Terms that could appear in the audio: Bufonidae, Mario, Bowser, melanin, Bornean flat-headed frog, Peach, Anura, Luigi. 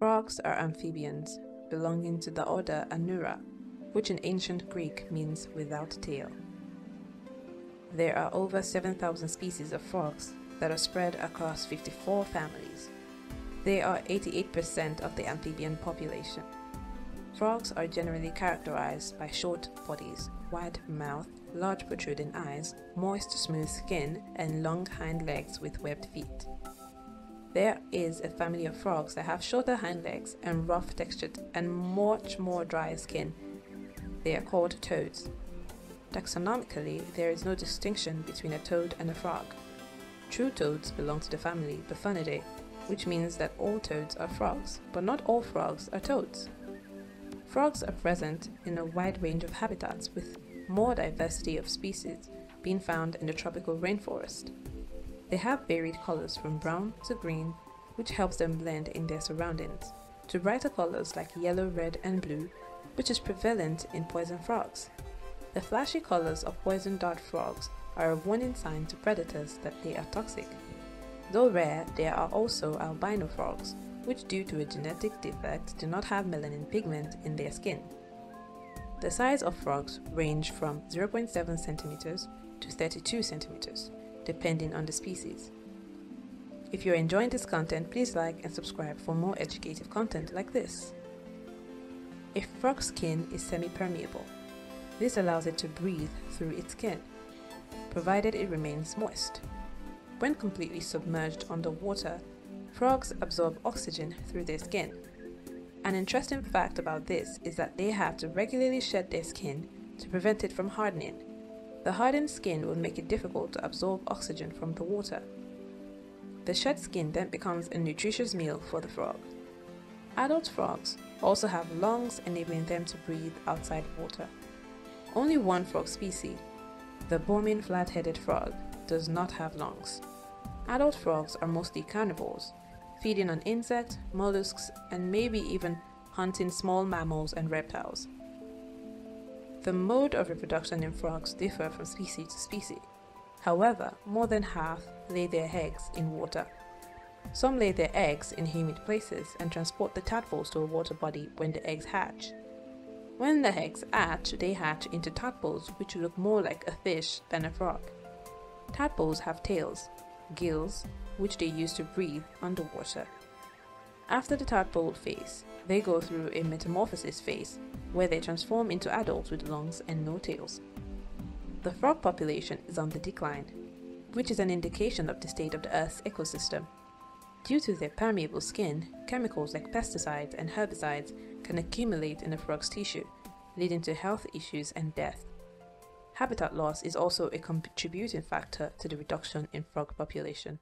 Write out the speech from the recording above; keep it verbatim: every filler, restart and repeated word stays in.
Frogs are amphibians, belonging to the order Anura, which in ancient Greek means without tail. There are over seven thousand species of frogs that are spread across fifty-four families. They are eighty-eight percent of the amphibian population. Frogs are generally characterized by short bodies, wide mouth, large protruding eyes, moist smooth skin, and long hind legs with webbed feet. There is a family of frogs that have shorter hind legs and rough textured and much more dry skin. They are called toads. Taxonomically, there is no distinction between a toad and a frog. True toads belong to the family Bufonidae, which means that all toads are frogs, but not all frogs are toads. Frogs are present in a wide range of habitats, with more diversity of species being found in the tropical rainforest. They have varied colors from brown to green, which helps them blend in their surroundings, to brighter colors like yellow, red, and blue, which is prevalent in poison frogs. The flashy colors of poison dart frogs are a warning sign to predators that they are toxic. Though rare, there are also albino frogs, which due to a genetic defect do not have melanin pigment in their skin. The size of frogs range from zero point seven centimeters to thirty-two centimeters, depending on the species. If you're enjoying this content, please like and subscribe for more educative content like this. A frog's skin is semi-permeable. This allows it to breathe through its skin, provided it remains moist. When completely submerged underwater, frogs absorb oxygen through their skin. An interesting fact about this is that they have to regularly shed their skin to prevent it from hardening. The hardened skin will make it difficult to absorb oxygen from the water. The shed skin then becomes a nutritious meal for the frog. Adult frogs also have lungs, enabling them to breathe outside water. Only one frog species, the Bornean flat-headed frog, does not have lungs. Adult frogs are mostly carnivores, feeding on insects, mollusks, and maybe even hunting small mammals and reptiles. The mode of reproduction in frogs differ from species to species. However, more than half lay their eggs in water. Some lay their eggs in humid places and transport the tadpoles to a water body when the eggs hatch. When the eggs hatch, they hatch into tadpoles which look more like a fish than a frog. Tadpoles have tails, gills, which they use to breathe underwater. After the tadpole phase, they go through a metamorphosis phase where they transform into adults with lungs and no tails. The frog population is on the decline, which is an indication of the state of the Earth's ecosystem. Due to their permeable skin, chemicals like pesticides and herbicides can accumulate in a frog's tissue, leading to health issues and death. Habitat loss is also a contributing factor to the reduction in frog population.